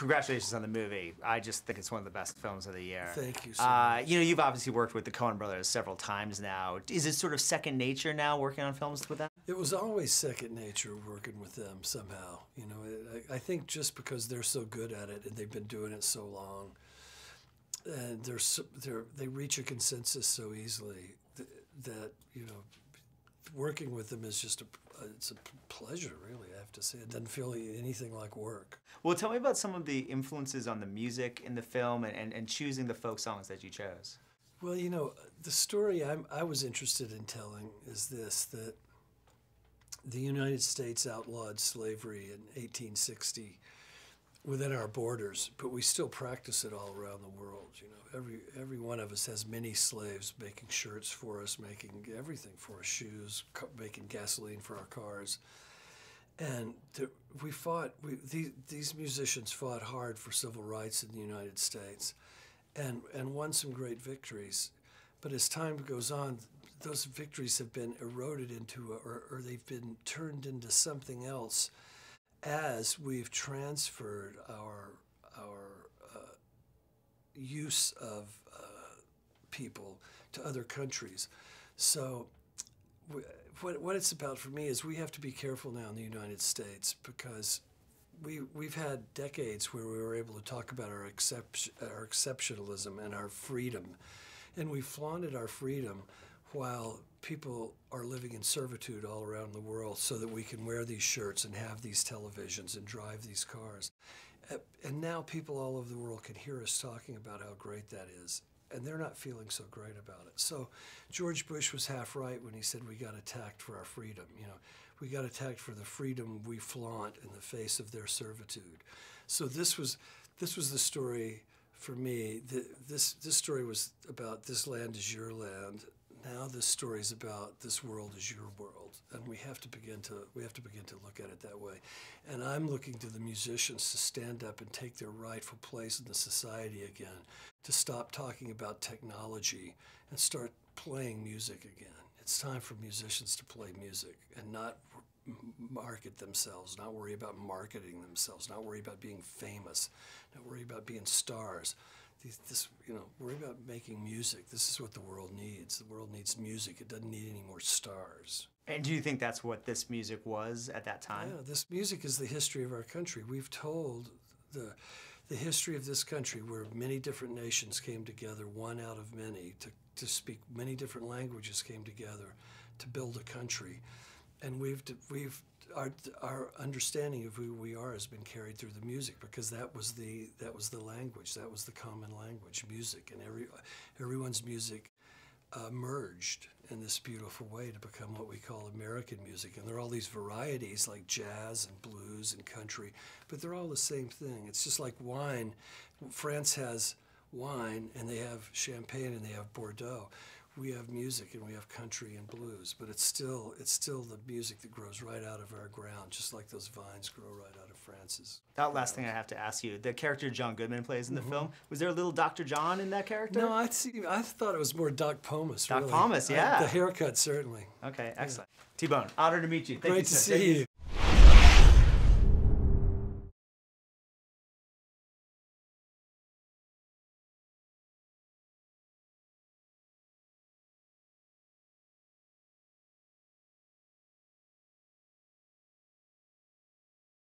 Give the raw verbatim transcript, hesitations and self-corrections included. congratulations on the movie. I just think it's one of the best films of the year. Thank you so uh, much. You know, you've obviously worked with the Coen brothers several times now. Is it sort of second nature now, working on films with them? It was always second nature working with them somehow. You know, it, I, I think just because they're so good at it and they've been doing it so long, and they're, so, they're, they reach a consensus so easily that, that, you know, working with them is just a, it's a pleasure, really, I have to say. It doesn't feel anything like work. Well, tell me about some of the influences on the music in the film and, and, and choosing the folk songs that you chose. Well, you know, the story I'm, I was interested in telling is this, that the United States outlawed slavery in eighteen sixty within our borders, but we still practice it all around the world. You know, every every one of us has many slaves making shirts for us, making everything for us, shoes, making gasoline for our cars. And the, we fought, we, these, these musicians fought hard for civil rights in the United States and, and won some great victories. But as time goes on, those victories have been eroded into, a, or, or they've been turned into something else as we've transferred our our uh, use of uh, people to other countries. So we, what, what it's about for me is we have to be careful now in the United States, because we, we've had decades where we were able to talk about our, excep our exceptionalism and our freedom, and we flaunted our freedom while people are living in servitude all around the world so that we can wear these shirts and have these televisions and drive these cars. And now people all over the world can hear us talking about how great that is, and they're not feeling so great about it. So George Bush was half right when he said we got attacked for our freedom. You know, we got attacked for the freedom we flaunt in the face of their servitude. So this was, this was the story for me. The, this, this story was about this land is your land. Now this story is about this world is your world, and we have to begin to we have to begin to look at it that way. And I'm looking to the musicians to stand up and take their rightful place in the society again, to stop talking about technology and start playing music again. It's time for musicians to play music and not market themselves, not worry about marketing themselves, not worry about being famous, not worry about being stars. This, you know, worry about making music. This is what the world needs. The world needs music. It doesn't need any more stars. And do you think that's what this music was at that time? Yeah, this music is the history of our country. We've told the, the history of this country, where many different nations came together, one out of many, to, to speak many different languages came together to build a country. And we've, we've Our, our understanding of who we are has been carried through the music, because that was the that was the language, that was the common language, music, and every everyone's music uh, merged in this beautiful way to become what we call American music. And there are all these varieties like jazz and blues and country, but they're all the same thing. It's just like wine. France has wine, and they have champagne, and they have Bordeaux. We have music, and we have country and blues, but it's still it's still the music that grows right out of our ground, just like those vines grow right out of France's. That last thing I have to ask you, the character John Goodman plays in the mm-hmm. film, was there a little Doctor John in that character? No, I'd see, I thought it was more Doc Pomus. Doc really. Pomus, yeah. I, the haircut, certainly. Okay, excellent. Yeah. T-Bone, honor to meet you. Thank Great you, to see you.